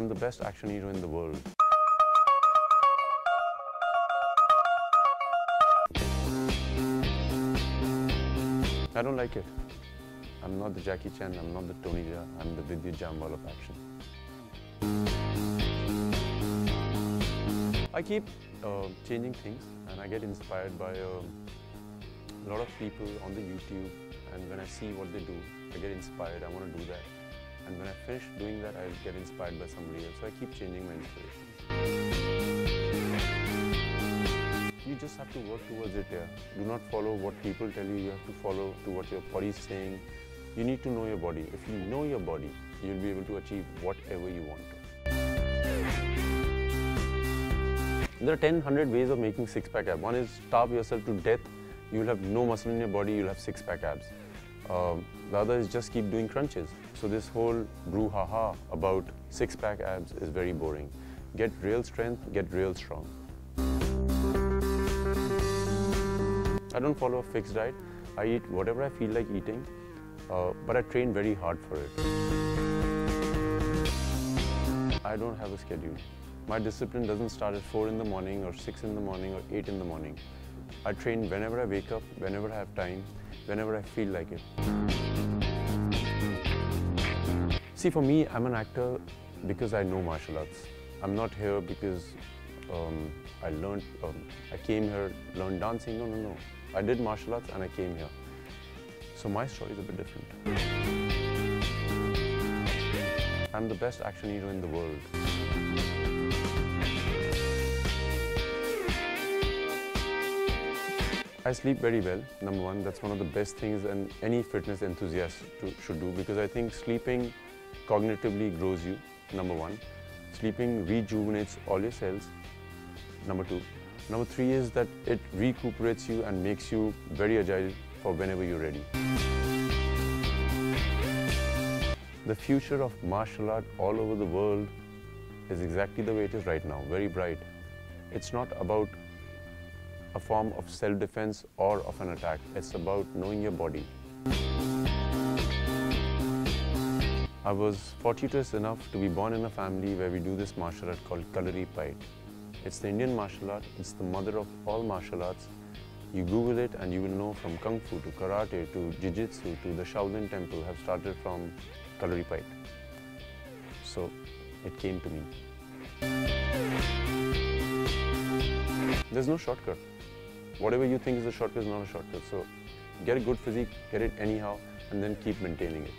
I'm the best action hero in the world. I don't like it. I'm not the Jackie Chan, I'm not the Tony Jaa, I'm the Vidyut Jammwal of action. I keep changing things and I get inspired by a lot of people on the YouTube, and when I see what they do, I get inspired, I want to do that. And when I finish doing that, I get inspired by somebody else, so I keep changing my inspiration. You just have to work towards it, yeah. Do not follow what people tell you, you have to follow to what your body is saying. You need to know your body. If you know your body, you'll be able to achieve whatever you want to. There are 100 ways of making six-pack abs. One is starve yourself to death, you'll have no muscle in your body, you'll have six-pack abs. The other is just keep doing crunches. So this whole brouhaha about six-pack abs is very boring. Get real strength, get real strong. I don't follow a fixed diet. I eat whatever I feel like eating, but I train very hard for it. I don't have a schedule. My discipline doesn't start at 4 in the morning or 6 in the morning or 8 in the morning. I train whenever I wake up, whenever I have time, whenever I feel like it. See, for me, I'm an actor because I know martial arts. I'm not here because I came here, learned dancing. No, no, no. I did martial arts and I came here. So my story is a bit different. I'm the best action hero in the world. I sleep very well, number one. That's one of the best things and any fitness enthusiast should do, because I think sleeping cognitively grows you, number one. Sleeping rejuvenates all your cells, number two. Number three is that it recuperates you and makes you very agile for whenever you're ready. The future of martial art all over the world is exactly the way it is right now, very bright. It's not about a form of self-defense or of an attack. It's about knowing your body. I was fortuitous enough to be born in a family where we do this martial art called Kalari Payattu. It's the Indian martial art, it's the mother of all martial arts. You Google it and you will know, from Kung Fu to Karate to Jiu Jitsu to the Shaolin Temple have started from Kalari Payattu. So it came to me. There's no shortcut. Whatever you think is a shortcut is not a shortcut. So get a good physique, get it anyhow, and then keep maintaining it.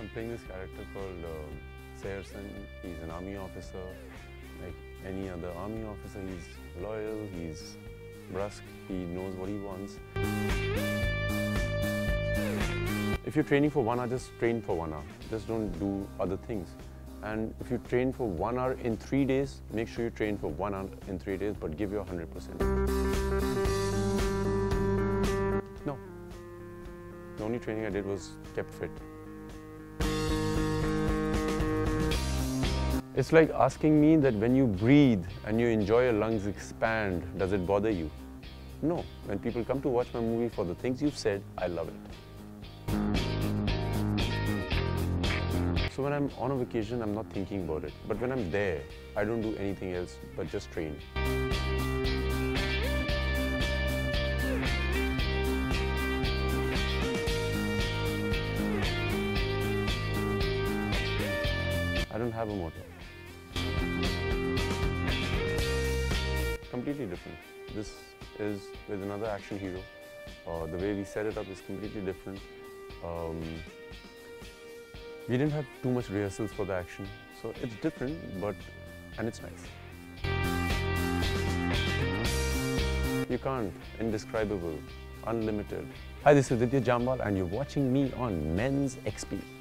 I'm playing this character called Sayerson. He's an army officer. Like any other army officer, he's loyal, he's brusque, he knows what he wants. If you're training for 1 hour, just train for 1 hour. Just don't do other things. And if you train for 1 hour in 3 days, make sure you train for 1 hour in 3 days, but give your 100%. No. The only training I did was kept fit. It's like asking me that when you breathe and you enjoy your lungs expand, does it bother you? No. When people come to watch my movie for the things you've said, I love it. So when I'm on a vacation, I'm not thinking about it. But when I'm there, I don't do anything else but just train. I don't have a motto. Completely different. This is with another action hero. The way we set it up is completely different. We didn't have too much rehearsals for the action, so it's different, and it's nice. You can't, indescribable, unlimited. Hi, this is Vidyut Jammwal, and you're watching me on Men's XP.